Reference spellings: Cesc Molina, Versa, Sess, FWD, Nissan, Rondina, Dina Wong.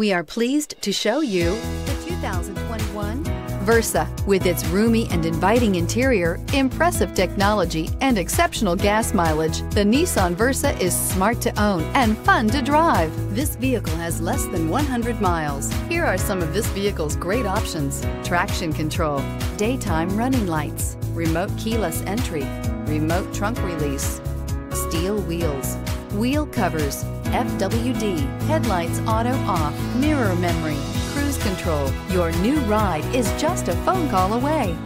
We are pleased to show you the 2021 Versa. With its roomy and inviting interior, impressive technology, and exceptional gas mileage, the Nissan Versa is smart to own and fun to drive. This vehicle has less than 100 miles. Here are some of this vehicle's great options: traction control, daytime running lights, remote keyless entry, remote trunk release, steel wheels, wheel covers, FWD, headlights auto off, mirror memory, cruise control. Your new ride is just a phone call away.